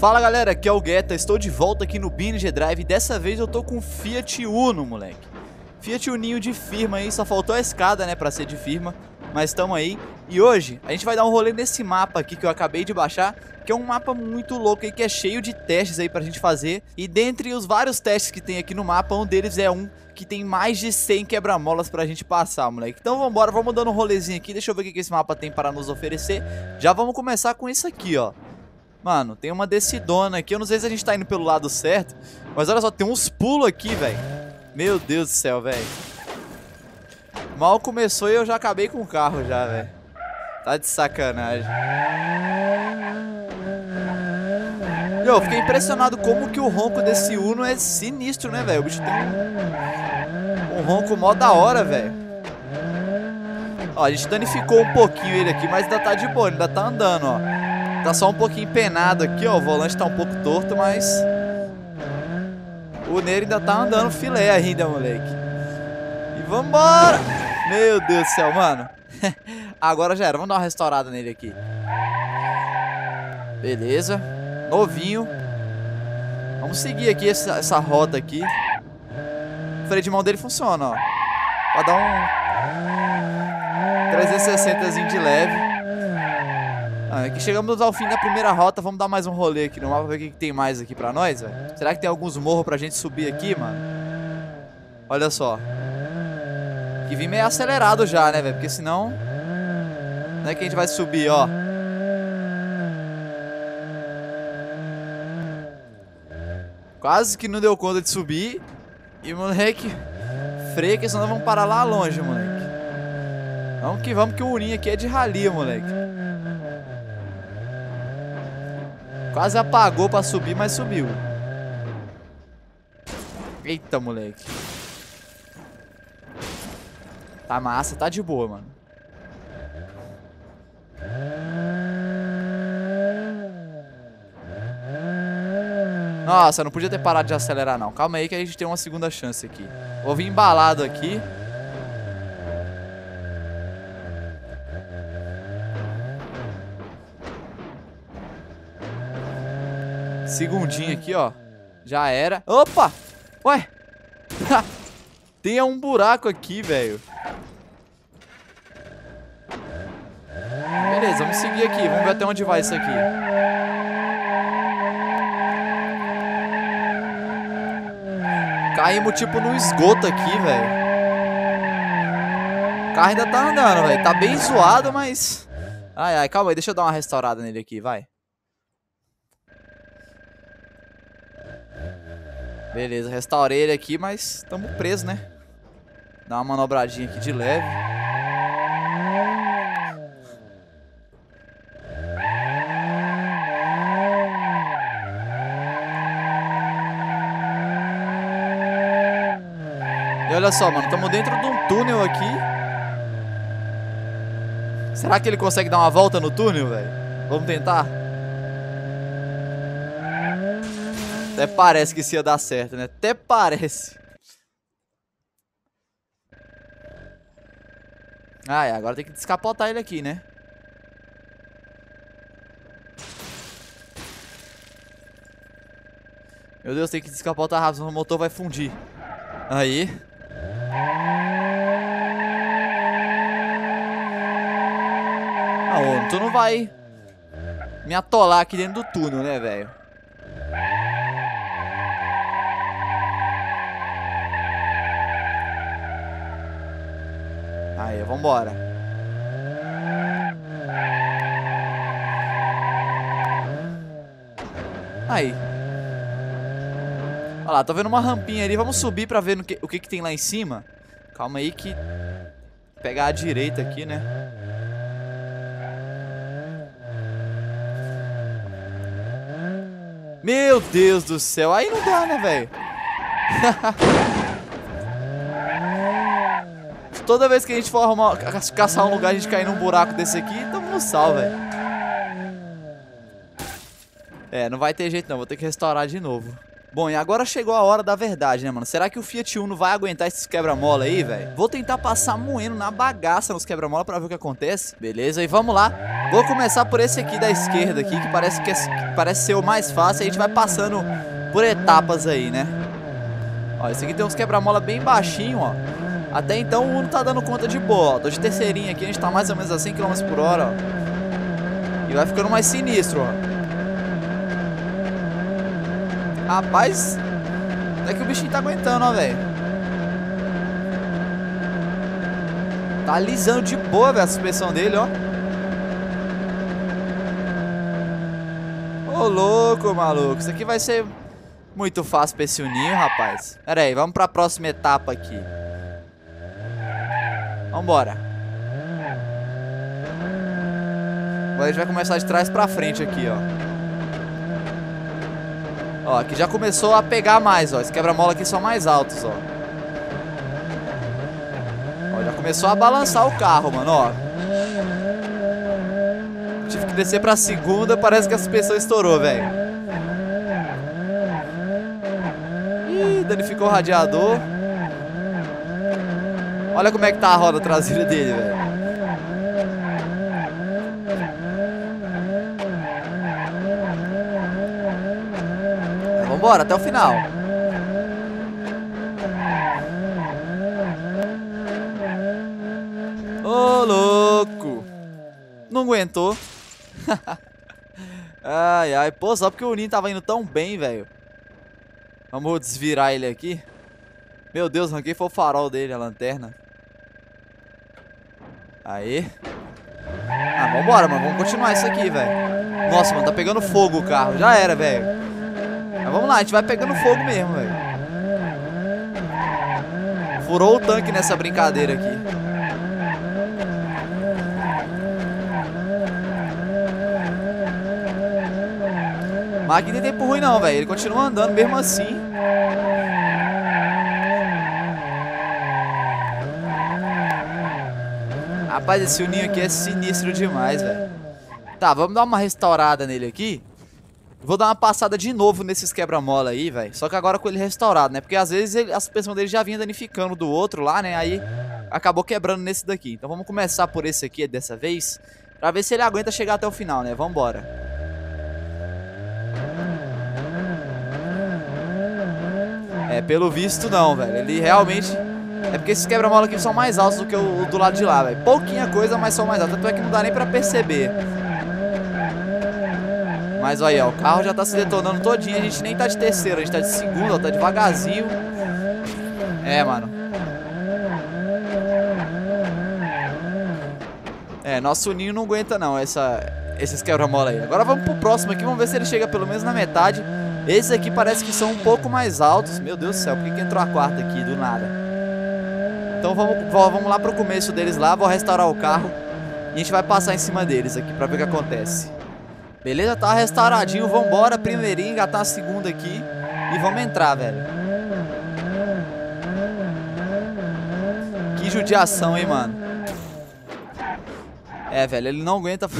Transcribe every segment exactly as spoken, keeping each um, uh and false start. Fala galera, aqui é o Guetta, estou de volta aqui no B N G Drive e dessa vez eu tô com Fiat Uno, moleque. Fiat Uninho de firma aí, só faltou a escada, né, pra ser de firma, mas tamo aí. E hoje a gente vai dar um rolê nesse mapa aqui que eu acabei de baixar, que é um mapa muito louco aí, que é cheio de testes aí pra gente fazer. E dentre os vários testes que tem aqui no mapa, um deles é um que tem mais de cem quebra-molas pra gente passar, moleque. Então vambora, vamos dando um rolezinho aqui, deixa eu ver o que esse mapa tem para nos oferecer. Já vamos começar com isso aqui, ó. Mano, tem uma descidona aqui, eu não sei se a gente tá indo pelo lado certo, mas olha só, tem uns pulos aqui, velho. Meu Deus do céu, velho. Mal começou e eu já acabei com o carro já, velho. Tá de sacanagem. Meu, eu fiquei impressionado como que o ronco desse Uno é sinistro, né, velho? O bicho tem um, um ronco mó da hora, velho. Ó, a gente danificou um pouquinho ele aqui, mas ainda tá de boa, ainda tá andando, ó. Tá só um pouquinho penado aqui, ó. O volante tá um pouco torto, mas o Neiro ainda tá andando filé ainda, moleque. E vambora! Meu Deus do céu, mano. Agora já era, vamos dar uma restaurada nele aqui. Beleza. Novinho. Vamos seguir aqui essa, essa rota aqui. O freio de mão dele funciona, ó. Pra dar um trezentos e sessentazinho de leve. Ah, aqui chegamos ao fim da primeira rota, vamos dar mais um rolê aqui no mapa, ver o que, que tem mais aqui pra nós, velho. Será que tem alguns morros pra gente subir aqui, mano? Olha só. Que vim meio acelerado já, né, velho? Porque senão... Não é que a gente vai subir, ó. Quase que não deu conta de subir. E, moleque, freia que senão nós vamos parar lá longe, moleque. Vamos que vamos, que o Uninho aqui é de rali, moleque. Quase apagou pra subir, mas subiu. Eita, moleque. Tá massa, tá de boa, mano. Nossa, não podia ter parado de acelerar, não. Calma aí que a gente tem uma segunda chance aqui. Vou vir embalado aqui. Segundinho aqui, ó. Já era. Opa! Ué! Tem um buraco aqui, velho. Beleza, vamos seguir aqui. Vamos ver até onde vai isso aqui. Caímos, tipo, no esgoto aqui, velho. O carro ainda tá andando, velho. Tá bem zoado, mas... Ai, ai, calma aí. Deixa eu dar uma restaurada nele aqui, vai. Beleza, restaurei ele aqui, mas estamos presos, né? Dá uma manobradinha aqui de leve. E olha só, mano, estamos dentro de um túnel aqui. Será que ele consegue dar uma volta no túnel, velho? Vamos tentar? Até parece que isso ia dar certo, né? Até parece. Ah, é. Agora tem que descapotar ele aqui, né? Meu Deus, tem que descapotar rápido, senão o motor vai fundir. Aí. Ah, ô, tu não vai me atolar aqui dentro do túnel, né, velho? Aí, vambora. Aí. Olha lá, tô vendo uma rampinha ali. Vamos subir pra ver no que, o que que tem lá em cima. Calma aí que... Pegar a direita aqui, né? Meu Deus do céu. Aí não dá, né, velho? Toda vez que a gente for arrumar, caçar um lugar, a gente cair num buraco desse aqui, tamo no sal, velho. É, não vai ter jeito não, vou ter que restaurar de novo. Bom, e agora chegou a hora da verdade, né, mano? Será que o Fiat Uno vai aguentar esses quebra-mola aí, velho? Vou tentar passar moendo na bagaça nos quebra-mola pra ver o que acontece. Beleza, e vamos lá. Vou começar por esse aqui da esquerda aqui, que parece, que é, que parece ser o mais fácil. A gente vai passando por etapas aí, né? Ó, esse aqui tem uns quebra-mola bem baixinho, ó. Até então o Uno tá dando conta de boa, ó. Tô de terceirinha aqui, a gente tá mais ou menos a cem quilômetros por hora, ó. E vai ficando mais sinistro, ó. Rapaz, até que o bichinho tá aguentando, ó, velho. Tá alisando de boa, velho, a suspensão dele, ó. Ô, louco, maluco. Isso aqui vai ser muito fácil pra esse Uninho, rapaz. Pera aí, vamos pra próxima etapa aqui. Vambora. Agora a gente vai começar de trás pra frente aqui, ó. Ó, aqui já começou a pegar mais, ó. Esses quebra-mola aqui são mais altos, ó. Ó, já começou a balançar o carro, mano, ó. Tive que descer pra segunda, parece que a suspensão estourou, velho. Ih, danificou o radiador. Olha como é que tá a roda traseira dele, velho. Bora até o final. Ô, louco. Não aguentou. Ai, ai. Pô, só porque o Uninho tava indo tão bem, velho. Vamos desvirar ele aqui. Meu Deus, arranquei foi o farol dele, a lanterna. Aí. Ah, vambora, mano. Vamos continuar isso aqui, velho. Nossa, mano, tá pegando fogo o carro. Já era, velho. Mas vamos lá, a gente vai pegando fogo mesmo, velho. Furou o tanque nessa brincadeira aqui. Mas aqui não tem tempo ruim não, velho. Ele continua andando mesmo assim. Rapaz, esse Uninho aqui é sinistro demais, velho. Tá, vamos dar uma restaurada nele aqui. Vou dar uma passada de novo nesses quebra-mola aí, velho. Só que agora com ele restaurado, né? Porque às vezes ele, a suspensão dele já vinha danificando do outro lá, né? Aí acabou quebrando nesse daqui. Então vamos começar por esse aqui dessa vez, pra ver se ele aguenta chegar até o final, né? Vambora. É, pelo visto não, velho. Ele realmente... É porque esses quebra-mola aqui são mais altos do que o, o do lado de lá, velho. Pouquinha coisa, mas são mais altos. Tanto é que não dá nem pra perceber. Mas olha aí, ó, o carro já tá se detonando todinho. A gente nem tá de terceiro, a gente tá de segundo, ó, tá devagarzinho. É, mano. É, nosso Uninho não aguenta não essa, esses quebra-mola aí. Agora vamos pro próximo aqui, vamos ver se ele chega pelo menos na metade. Esses aqui parece que são um pouco mais altos. Meu Deus do céu, por que que entrou a quarta aqui do nada? Então vamos, vamos lá pro começo deles lá, vou restaurar o carro. E a gente vai passar em cima deles aqui pra ver o que acontece. Beleza, tá restauradinho, vambora, primeirinho, engatar a segunda aqui e vamos entrar, velho. Que judiação, hein, mano. É, velho, ele não aguenta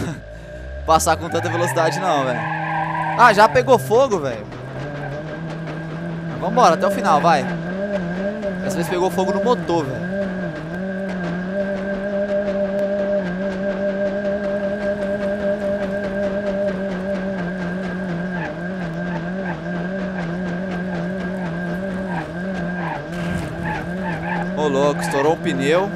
passar com tanta velocidade não, velho. Ah, já pegou fogo, velho. Vambora, até o final, vai. Dessa vez pegou fogo no motor, velho. Ô, louco, estourou o pneu.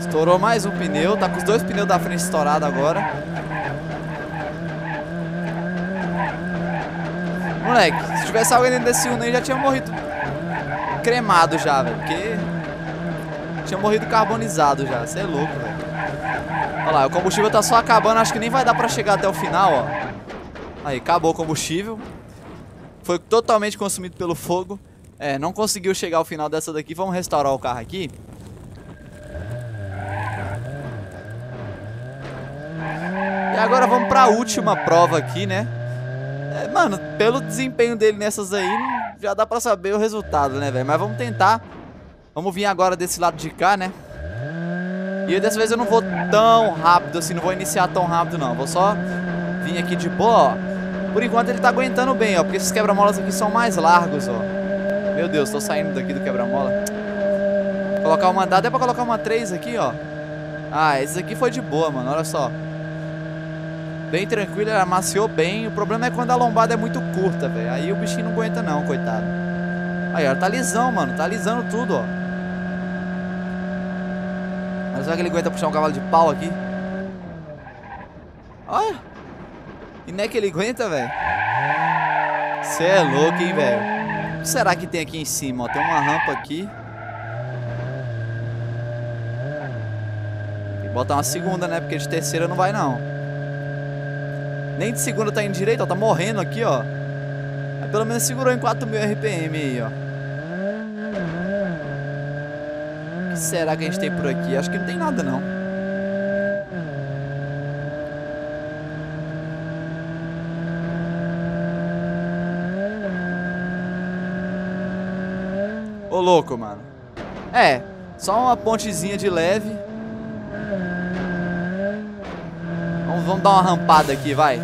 Estourou mais um pneu. Tá com os dois pneus da frente estourado agora. Moleque, se tivesse alguém dentro desse Uno aí, já tinha morrido cremado já, velho. Porque tinha morrido carbonizado já. Você é louco, velho. Olha lá, o combustível tá só acabando, acho que nem vai dar pra chegar até o final, ó. Aí, acabou o combustível. Foi totalmente consumido pelo fogo. É, não conseguiu chegar ao final dessa daqui, vamos restaurar o carro aqui. E agora vamos pra última prova aqui, né? É, mano, pelo desempenho dele nessas aí, já dá pra saber o resultado, né, velho? Mas vamos tentar. Vamos vir agora desse lado de cá, né? E dessa vez eu não vou tão rápido assim, não vou iniciar tão rápido não. Vou só vir aqui de boa, ó. Por enquanto ele tá aguentando bem, ó, porque esses quebra-molas aqui são mais largos, ó. Meu Deus, tô saindo daqui do quebra-mola. Colocar uma... Dá até pra colocar uma três aqui, ó. Ah, esse aqui foi de boa, mano, olha só. Bem tranquilo, ele amaciou bem. O problema é quando a lombada é muito curta, velho. Aí o bichinho não aguenta não, coitado. Aí, ó, tá lisão, mano. Tá lisando tudo, ó. Mas será que ele aguenta puxar um cavalo de pau aqui? Olha. E não é que ele aguenta, velho. Cê é louco, hein, velho. O que será que tem aqui em cima, ó? Tem uma rampa aqui. Tem que botar uma segunda, né? Porque de terceira não vai, não. Nem de segunda tá indo direito, ó. Tá morrendo aqui, ó. Mas pelo menos segurou em quatro mil R P M aí, ó. O que será que a gente tem por aqui? Acho que não tem nada, não. Ô, louco, mano. É, só uma pontezinha de leve. Vamos dar uma rampada aqui, vai.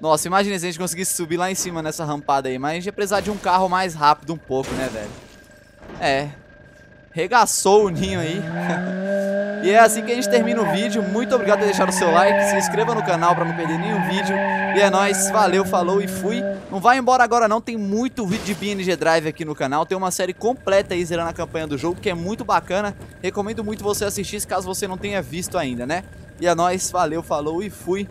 Nossa, imagina se a gente conseguisse subir lá em cima nessa rampada aí. Mas a gente ia precisar de um carro mais rápido um pouco, né, velho? É. Regaçou o ninho aí. E é assim que a gente termina o vídeo. Muito obrigado por deixar o seu like. Se inscreva no canal pra não perder nenhum vídeo. E é nóis. Valeu, falou e fui. Não vai embora agora não. Tem muito vídeo de B N G Drive aqui no canal. Tem uma série completa aí zerando a campanha do jogo, que é muito bacana. Recomendo muito você assistir, caso você não tenha visto ainda, né? E é nóis, valeu, falou e fui.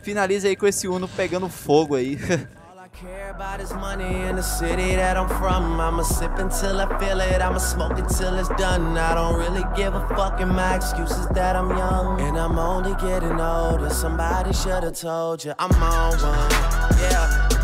Finaliza aí com esse Uno pegando fogo aí. All I care about is money in the city that I'm from. I'ma sip until I feel it, I'ma smoke until it's done. I don't really give a fuck and my excuses that I'm young. And I'm only getting older, somebody should have told you I'm on one, yeah.